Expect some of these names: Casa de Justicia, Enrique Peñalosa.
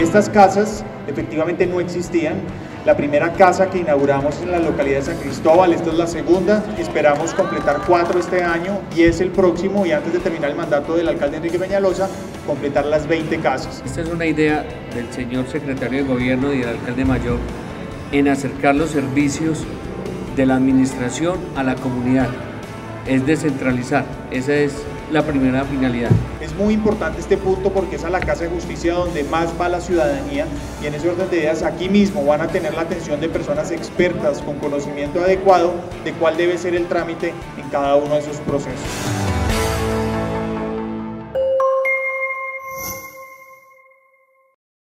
Estas casas efectivamente no existían. La primera casa que inauguramos en la localidad de San Cristóbal, esta es la segunda, esperamos completar 4 este año, 10 el próximo y antes de terminar el mandato del alcalde Enrique Peñalosa, completar las 20 casas. Esta es una idea del señor secretario de gobierno y del alcalde mayor en acercar los servicios de la administración a la comunidad, es descentralizar, esa es la primera finalidad. Es muy importante este punto porque es a la Casa de Justicia donde más va la ciudadanía y en ese orden de ideas aquí mismo van a tener la atención de personas expertas con conocimiento adecuado de cuál debe ser el trámite en cada uno de sus procesos.